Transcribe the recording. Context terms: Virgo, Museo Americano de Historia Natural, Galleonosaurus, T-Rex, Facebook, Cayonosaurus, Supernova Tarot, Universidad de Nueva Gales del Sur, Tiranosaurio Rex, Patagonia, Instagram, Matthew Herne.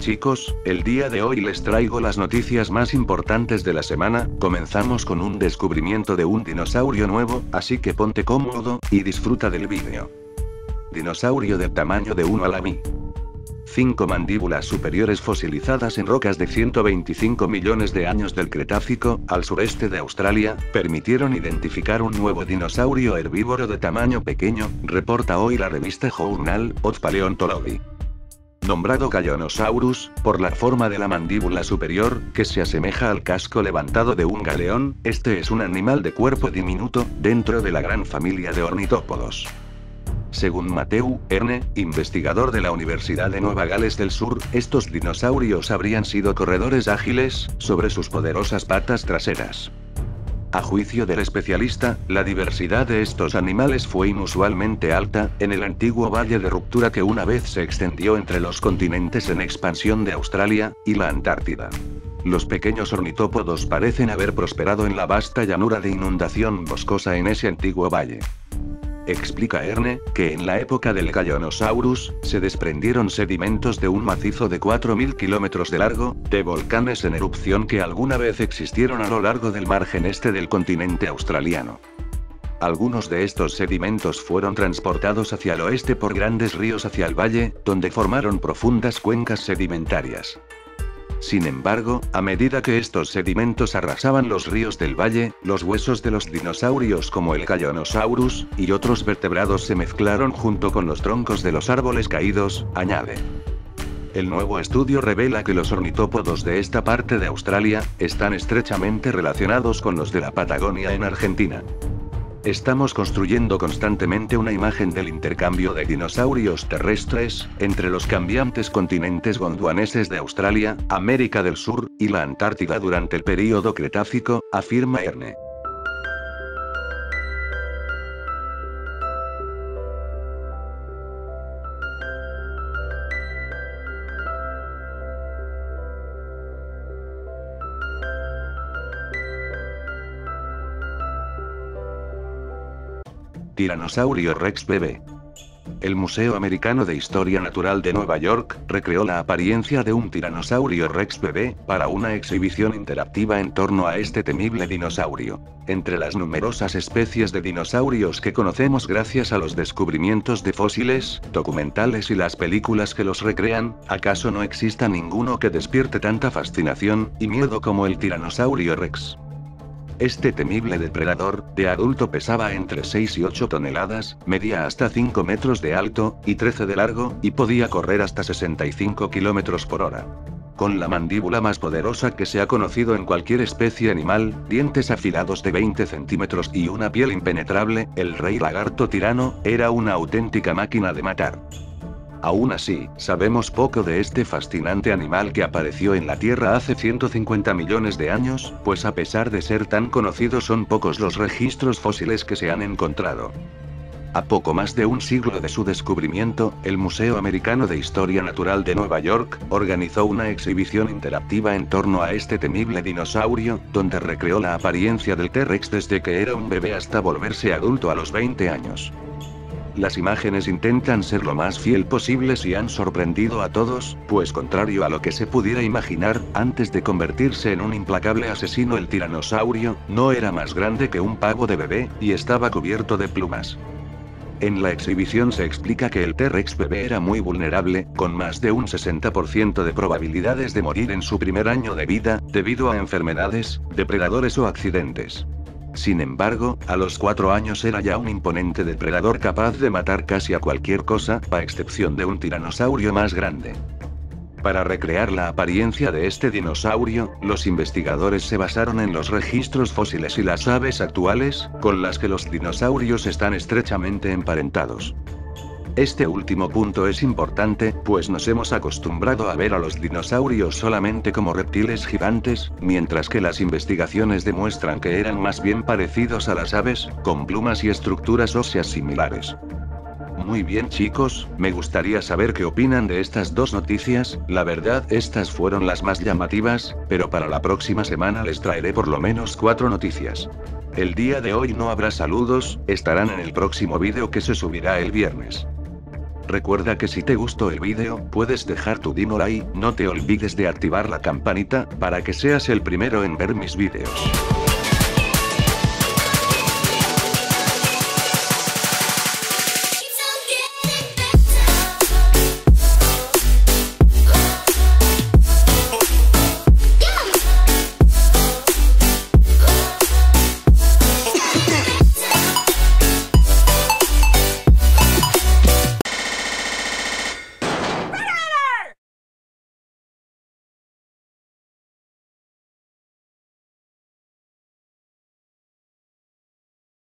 chicos, el día de hoy les traigo las noticias más importantes de la semana. Comenzamos con un descubrimiento de un dinosaurio nuevo, así que ponte cómodo y disfruta del vídeo. Dinosaurio del tamaño de 1 alamí. 5 mandíbulas superiores fosilizadas en rocas de 125 millones de años del Cretácico, al sureste de Australia, permitieron identificar un nuevo dinosaurio herbívoro de tamaño pequeño, reporta hoy la revista Journal of Paleontology. Nombrado Cayonosaurus, por la forma de la mandíbula superior, que se asemeja al casco levantado de un galeón, este es un animal de cuerpo diminuto, dentro de la gran familia de ornitópodos. Según Matthew Herne, investigador de la Universidad de Nueva Gales del Sur, estos dinosaurios habrían sido corredores ágiles, sobre sus poderosas patas traseras. A juicio del especialista, la diversidad de estos animales fue inusualmente alta, en el antiguo valle de ruptura que una vez se extendió entre los continentes en expansión de Australia y la Antártida. Los pequeños ornitópodos parecen haber prosperado en la vasta llanura de inundación boscosa en ese antiguo valle. Explica Herne, que en la época del Galleonosaurus, se desprendieron sedimentos de un macizo de 4.000 kilómetros de largo, de volcanes en erupción que alguna vez existieron a lo largo del margen este del continente australiano. Algunos de estos sedimentos fueron transportados hacia el oeste por grandes ríos hacia el valle, donde formaron profundas cuencas sedimentarias. Sin embargo, a medida que estos sedimentos arrasaban los ríos del valle, los huesos de los dinosaurios como el Galleonosaurus y otros vertebrados se mezclaron junto con los troncos de los árboles caídos, añade. El nuevo estudio revela que los ornitópodos de esta parte de Australia están estrechamente relacionados con los de la Patagonia en Argentina. Estamos construyendo constantemente una imagen del intercambio de dinosaurios terrestres, entre los cambiantes continentes gondwaneses de Australia, América del Sur, y la Antártida durante el período Cretácico, afirma Herne. Tiranosaurio Rex bebé. El Museo Americano de Historia Natural de Nueva York recreó la apariencia de un tiranosaurio Rex bebé para una exhibición interactiva en torno a este temible dinosaurio. Entre las numerosas especies de dinosaurios que conocemos gracias a los descubrimientos de fósiles, documentales y las películas que los recrean, ¿acaso no exista ninguno que despierte tanta fascinación y miedo como el tiranosaurio Rex? Este temible depredador, de adulto pesaba entre 6 y 8 toneladas, medía hasta 5 metros de alto, y 13 de largo, y podía correr hasta 65 kilómetros por hora. Con la mandíbula más poderosa que se ha conocido en cualquier especie animal, dientes afilados de 20 centímetros y una piel impenetrable, el rey lagarto tirano, era una auténtica máquina de matar. Aún así, sabemos poco de este fascinante animal que apareció en la Tierra hace 150 millones de años, pues a pesar de ser tan conocido son pocos los registros fósiles que se han encontrado. A poco más de un siglo de su descubrimiento, el Museo Americano de Historia Natural de Nueva York organizó una exhibición interactiva en torno a este temible dinosaurio, donde recreó la apariencia del T-Rex desde que era un bebé hasta volverse adulto a los 20 años. Las imágenes intentan ser lo más fiel posible y han sorprendido a todos, pues contrario a lo que se pudiera imaginar, antes de convertirse en un implacable asesino el tiranosaurio, no era más grande que un pavo de bebé, y estaba cubierto de plumas. En la exhibición se explica que el T-Rex bebé era muy vulnerable, con más de un 60% de probabilidades de morir en su primer año de vida, debido a enfermedades, depredadores o accidentes. Sin embargo, a los 4 años era ya un imponente depredador capaz de matar casi a cualquier cosa, a excepción de un tiranosaurio más grande. Para recrear la apariencia de este dinosaurio, los investigadores se basaron en los registros fósiles y las aves actuales, con las que los dinosaurios están estrechamente emparentados. Este último punto es importante, pues nos hemos acostumbrado a ver a los dinosaurios solamente como reptiles gigantes, mientras que las investigaciones demuestran que eran más bien parecidos a las aves, con plumas y estructuras óseas similares. Muy bien chicos, me gustaría saber qué opinan de estas dos noticias, la verdad estas fueron las más llamativas, pero para la próxima semana les traeré por lo menos 4 noticias. El día de hoy no habrá saludos, estarán en el próximo vídeo que se subirá el viernes. Recuerda que si te gustó el vídeo, puedes dejar tu dino like, no te olvides de activar la campanita, para que seas el primero en ver mis vídeos.